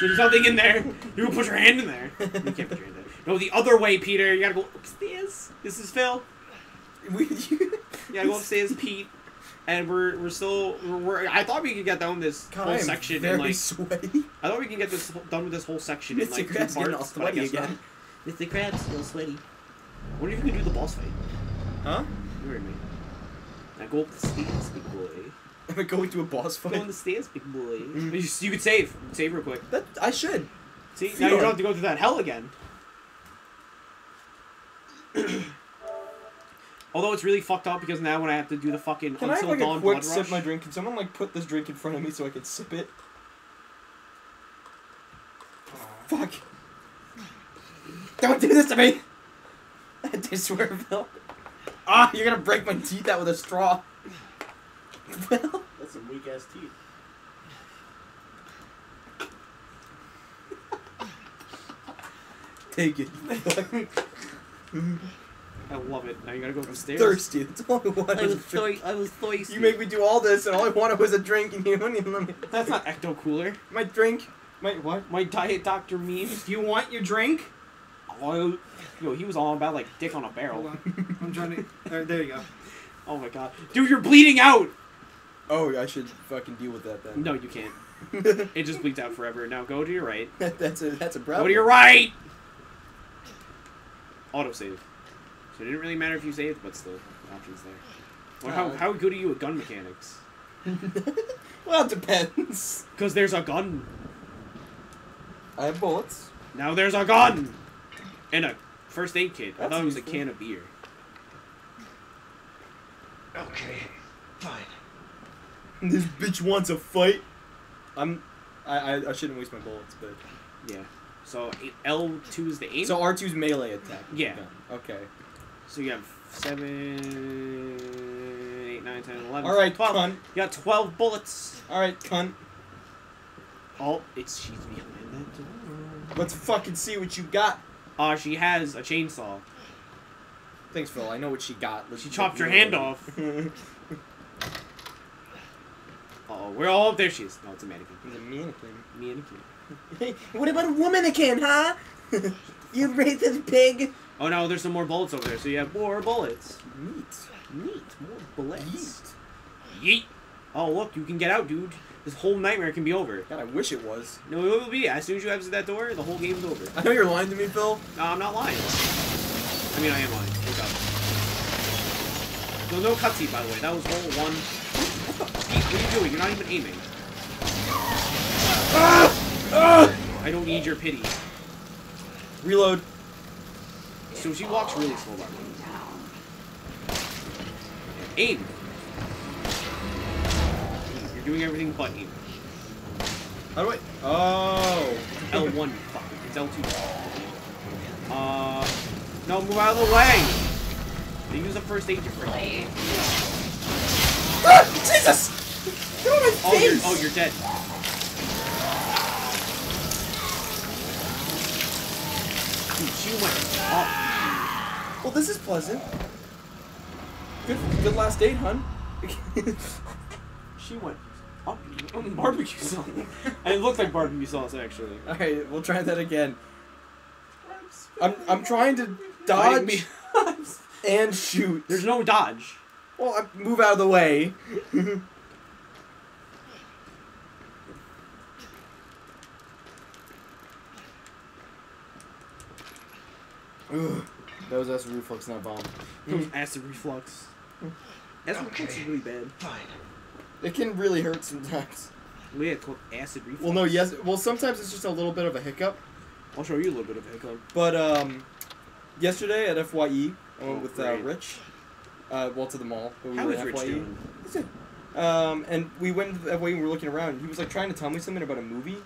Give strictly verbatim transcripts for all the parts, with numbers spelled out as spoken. There's nothing in there. You can put your hand in there. You can't put your hand in there. No, the other way, Peter. You gotta go upstairs. This is Phil. You gotta go upstairs, Pete. And we're we're still we're, we're I thought we could get down this God, whole section in like sweaty. I thought we could get this done with this whole section in like two parts. All sweaty again. Mister Krabs still sweaty. What if you can do the boss fight? Huh? You heard me. Now go up the stairs, big boy. Am I going to a boss fight? Go on the stairs, big boy. Mm-hmm. You, you could save, save real quick. That I should. See, Feel. now you don't have to go through that hell again. Although it's really fucked up because now when I have to do the fucking Until Dawn blood rush. Can I have like a quick sip my drink? Can someone like put this drink in front of me so I can sip it? Oh, fuck! Don't do this to me! I did swear, Phil. Ah, you're gonna break my teeth out with a straw. Phil, that's some weak ass teeth. Take it. I love it. Now you gotta go upstairs. Thirsty. That's all I wanted. I was, thir I was thirsty. You make me do all this, and all I wanted was a drink, and you don't even let me. That's not Ecto Cooler. My drink. My what? My diet, Doctor Meme. Do you want your drink? Oh, yo, he was all about like dick on a barrel. Hold on. I'm trying to. All right, there you go. Oh my God, dude, you're bleeding out. Oh, I should fucking deal with that then. No, you can't. It just bleeds out forever. Now go to your right. that's a that's a problem. Go to your right. Autosave. So it didn't really matter if you saved, but still, the option's there. Well, how, how good are you at gun mechanics? Well, it depends. Because there's a gun. I have bullets. Now there's a gun! And a first aid kit. That's I thought it was useful. A can of beer. Okay, fine. This bitch wants a fight. I'm, I, I, I shouldn't waste my bullets, but... Yeah. So L two is the aim? So R two is melee attack. Yeah. Okay. So you have seven, eight, nine, ten, eleven. Alright, twelve. You got twelve bullets. Alright, cunt. Oh, it's she's behind that door. Let's fucking see what you got. Ah, uh, she has a chainsaw. Thanks, Phil. I know what she got. Let's she chopped your hand off. Uh-oh, we're all up there. She is. No, it's a mannequin. It's a mannequin. Mannequin. Hey, what about a womanikin, huh? You racist pig. Oh no, there's some more bullets over there, so you have more bullets. Neat. Neat. More bullets. Yeet. Yeet. Oh look, you can get out, dude. This whole nightmare can be over. God, I wish it was. No, it will be. As soon as you exit that door, the whole game's over. I know you're lying to me, Phil. No, I'm not lying. I mean, I am lying. Wake up. No, no cutscene, by the way. That was roll one. What the fuck? What are you doing? You're not even aiming. Ah! Ah! I don't need your pity. Reload. So she walks really slow by me. Aim. You're doing everything but aim. How do I? Oh. L one. Fuck. It's L two. Uh. No, move out of the way. They use the first aid to break. Ah, Jesus! Get on my oh, face! You're, oh, you're dead. Dude, she went up. Well, this is pleasant. Good, good last date, hun. She went up on barbecue sauce. And it looked like barbecue sauce, actually. All right, we'll try that again. I'm I'm trying to dodge and shoot. There's no dodge. Well, I move out of the way. Ugh. That was acid reflux, not bomb. That was acid reflux. Acid okay. reflux is really bad. Fine. It can really hurt sometimes. We had called acid reflux. Well, no, yes. Well, sometimes it's just a little bit of a hiccup. I'll show you a little bit of a hiccup. But um, yesterday at F Y E, I oh, went with uh, Rich. Uh, well, to the mall. But we How were is Rich F Y E. Doing? That's it. Um, and we went to F Y E and we were looking around. He was like trying to tell me something about a movie,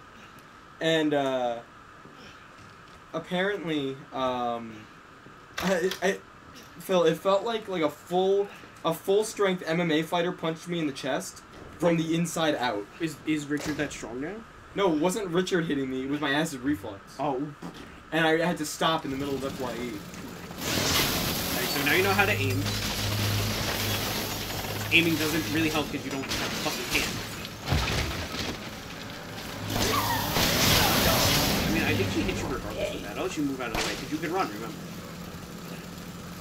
and uh, apparently, um. I, I, Phil, it felt like like a full, a full strength M M A fighter punched me in the chest from the inside out. Is is Richard that strong now? No, it wasn't Richard hitting me. It was my acid reflux. Oh, and I had to stop in the middle of F Y E. Right, so now you know how to aim. Aiming doesn't really help because you don't have a fucking hand. It can't hit you regardless of that. I'll let you move out of the way, because you can run, remember?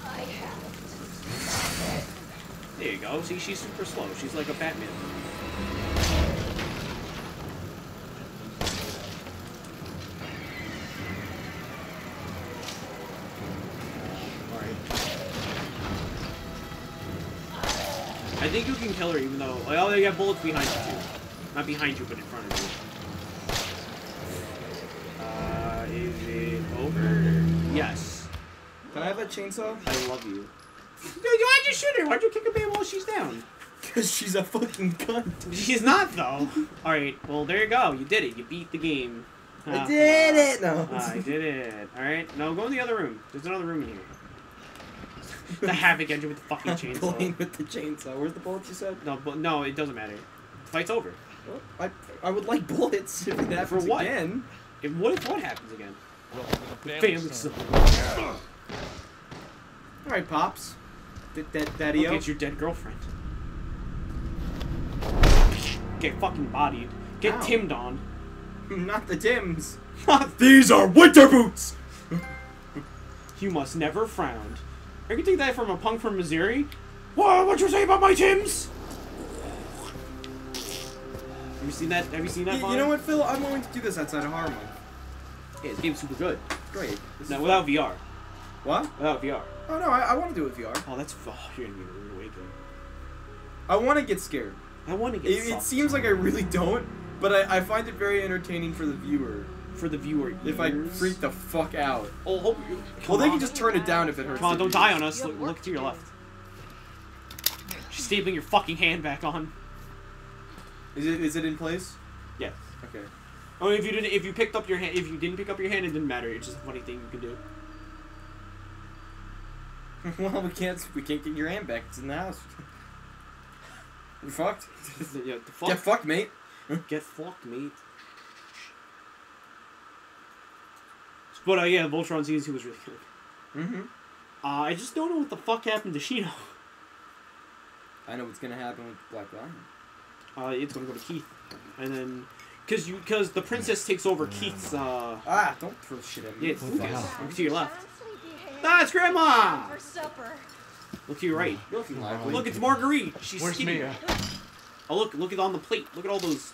I have. There you go. See, she's super slow. She's like a Batman. Alright. I think you can kill her, even though... Oh, they got bullets behind you, too. Not behind you, but in front of you. Is it over? Yes. Can I have a chainsaw? I love you. Dude, why'd you shoot her? Why'd you kick a baby while she's down? Because she's a fucking cunt. She's not, though. Alright, well, there you go. You did it. You beat the game. Uh, I did it! No. I did it. Alright, now go in the other room. There's another room in here. The Havoc engine with the fucking chainsaw. I'm playing with the chainsaw. Where's the bullets you said? No, but no, it doesn't matter. The fight's over. Well, I, I would like bullets if it happens for what? Again. If, what if what happens again? Well, yeah. Alright, Pops. That that daddy o. Look at your dead girlfriend. Get fucking bodied. Get Ow. Timmed on. Not the Tims. These are winter boots! You must never frown. Are you gonna take that from a punk from Missouri? Whoa, what'd you say about my Tims? Have you seen that? Have you seen that? You, you know what, Phil? I'm willing to do this outside of Harlem. Yeah, this game's super good. Great. This now, without fun. V R. What? Without V R. Oh, no, I, I want to do it with V R. Oh, that's... Oh, you're going to be awakened. I want to get scared. I want to get scared. It, it seems like I really don't, but I, I find it very entertaining for the viewer. For the viewer ears. If I freak the fuck out. Oh, hope you, well, on. They can just turn it down if it hurts. Come on, don't die on us. Look, look to your left. She's stapling your fucking hand back on. Is it is it in place? Yes. Okay. Oh, if you didn't, if you picked up your hand, if you didn't pick up your hand, it didn't matter. It's just a funny thing you can do. Well, we can't we can't get your hand back. It's in the house. You're fucked. Yeah, the fuck. Get fucked, mate. Get fucked, mate. But uh, yeah, Voltron season two was really good. Mm-hmm. Uh, I just don't know what the fuck happened to Shino. I know what's gonna happen with Black Lion. Uh, it's gonna go to Keith, and then, cause you, cause the princess takes over Keith's. Uh, ah, don't throw shit at me. Yeah, it's Lucas. Look to your left. Ah, it's Grandma. For supper. Look to your right. You're looking lively. Look, it's Marguerite. She's Where's skinny. Mia? Oh, look! Look at on the plate. Look at all those.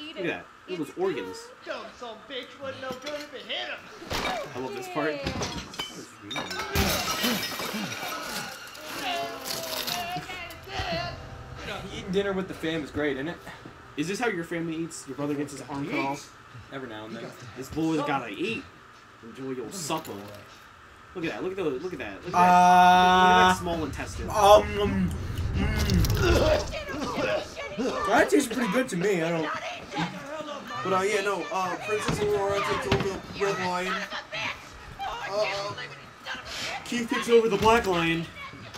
Look at that. Look at those organs. Don't some bitch wouldn't no good if it hit him. I love this part. Eating dinner with the fam is great, isn't it? Is this how your family eats? Your brother gets his arm cut off? Every now and then. This boy's gotta eat. Enjoy your supper. Look at that, look at that, look at that. Look at that, look at that. Look at that small intestine. Um, mm. That tastes pretty good to me, I don't... But uh, yeah, no, uh, Princess Aurora takes over the Red Lion. Uh, Keith takes over the Black Lion.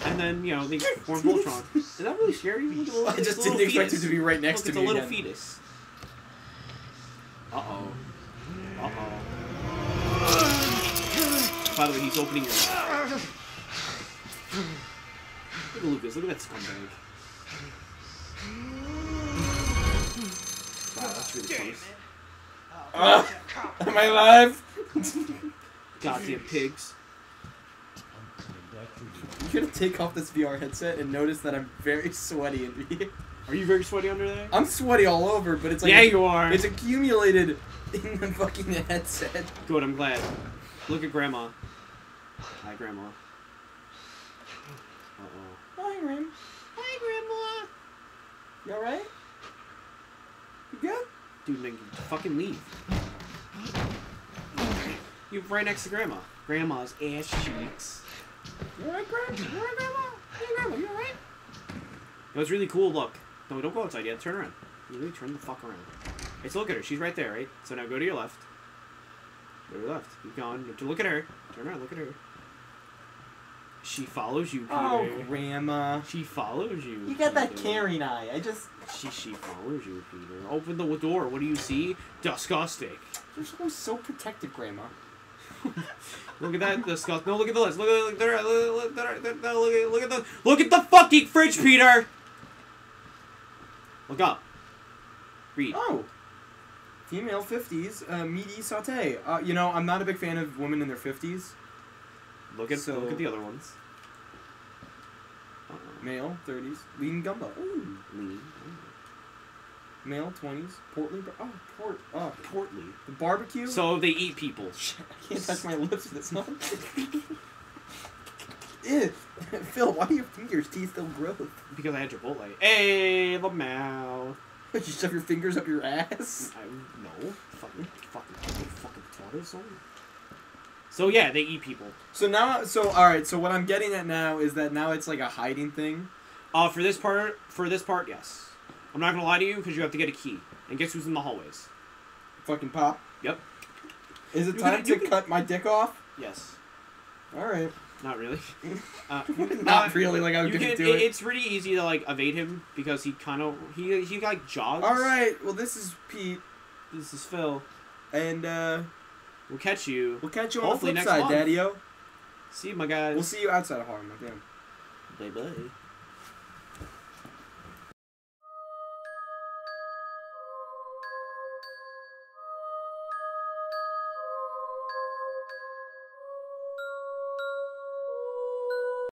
And then, you know, they form Voltron. Is that really scary? Little, I just didn't expect fetus. It to be right next Look, to me Look, it's a little again. Fetus. Uh-oh. Uh-oh. By the way, he's opening your mouth. Look at Lucas. Look at that scumbag. Wow, that's really close. Uh, am I alive? Goddamn pigs. I'm gonna take off this V R headset and notice that I'm very sweaty in here. Are you very sweaty under there? I'm sweaty all over, but it's like... Yeah, it's, you are! It's accumulated in the fucking headset. Good, I'm glad. Look at Grandma. Hi, Grandma. Uh-oh. Hi, Grandma. Hi, Grandma! You alright? You good? Dude, then fucking leave. You're right next to Grandma. Grandma's ass cheeks. You alright, Grandma? You alright, Grandma? Hey, Grandma, you alright? It was really cool, look. No, don't go outside yet. Turn around. You really turn the fuck around. Hey, so look at her. She's right there, right? So now go to your left. Go to your left. Keep going. Look at her. Turn around. Look at her. She follows you, Peter. Oh, Grandma. She follows you. You got that caring eye. I just... She, she follows you, Peter. Open the door. What do you see? Disgusting. You're always so protective, Grandma. Look at that disgust. No, look at the list. Look at the look at the look at the look at the fucking fridge, Peter. Look up. Read. Oh. Female fifties, uh, meaty sauté. Uh, you know, I'm not a big fan of women in their fifties. Look at so, look at the other ones. Male thirties, lean gumbo. Ooh, lean. Ooh. Male twenties, portly. Oh, port. Oh, portly. The barbecue. So they eat people. I can't touch my lips with this one. Ew. Phil, why do your fingers' teeth still grow? Because I had Chipotle. Hey, the mouth. Did you shove your fingers up your ass? I, no. Fucking, fucking, fucking, fucking potato song. So yeah, they eat people. So now, so all right. So what I'm getting at now is that now it's like a hiding thing. Uh, for this part, for this part, yes. I'm not gonna lie to you because you have to get a key. And guess who's in the hallways? Fucking Pop. Yep. Is it you time can, to can... cut my dick off? Yes. All right. Not really. Uh, not, not really. Like I was gonna do it, it. It's really easy to like evade him because he kind of he he like jogs. All right. Well, this is Pete. This is Phil. And uh, we'll catch you. We'll catch you on the flip side, Daddy-o. See you, my guys. We'll see you outside of Harlem. Damn. Bye bye.